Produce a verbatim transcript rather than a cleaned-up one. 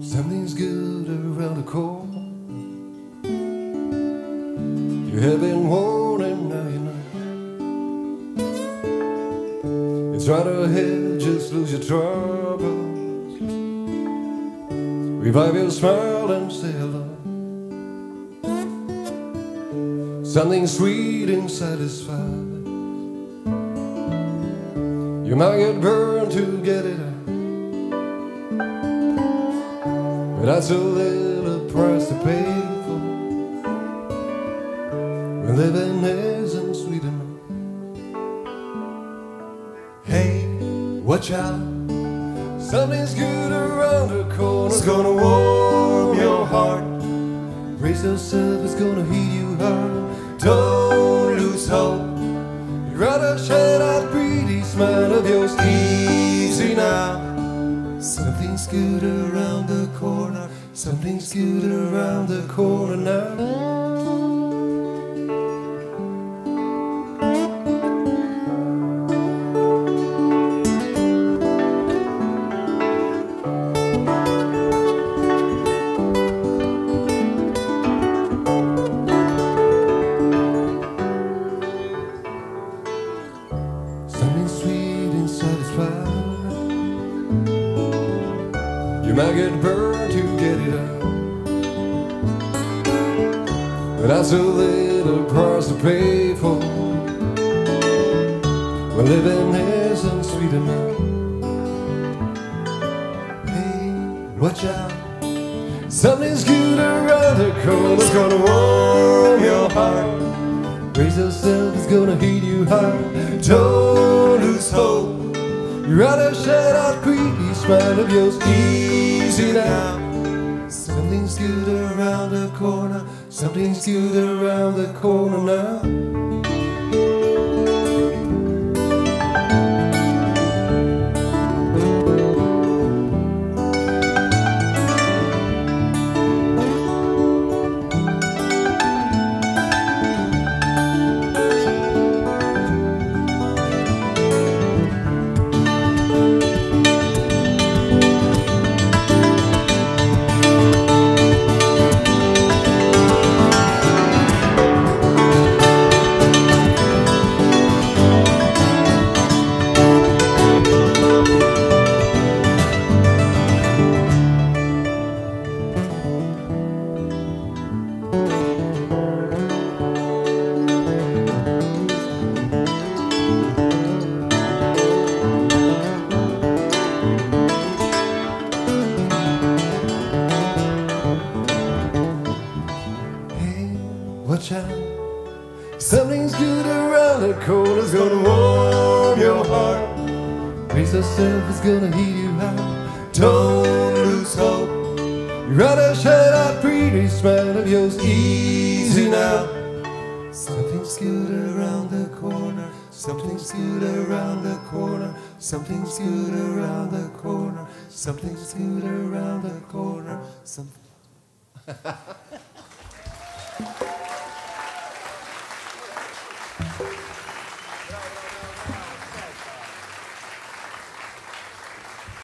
Something's good around the corner. You have been warned and now you know. It's right ahead, just lose your troubles. Revive your smile and say hello. Something sweet and satisfied. You might get burned to get it out, but that's a little price to pay for when living isn't sweet enough. Hey, watch out, something's good around the corner. It's gonna warm your heart. Brace yourself, it's gonna heat you hard. Don't lose hope. You'd rather shed that pretty smile of yours easy now. Something's good around the corner. Something's good around the corner now. You might get burned to get it out, but that's a little price to pay for when living isn't sweet enough. Hey, watch out, something's good around the corner. It's gonna warm your heart. Brace yourself, it's gonna heat you hard. Don't lose hope. You'd rather shed that creepy smile of yours easy now. Something's good around the corner. Something's good around the corner now. Watch out, something's good around the corner. It's gonna warm your heart. Brace yourself, it's gonna heat you hard. Don't lose hope. You'd rather shed that pretty smile of yours easy now. Something's good around the corner. Something's good around the corner. Something's good around the corner. Something's good around the corner. Something.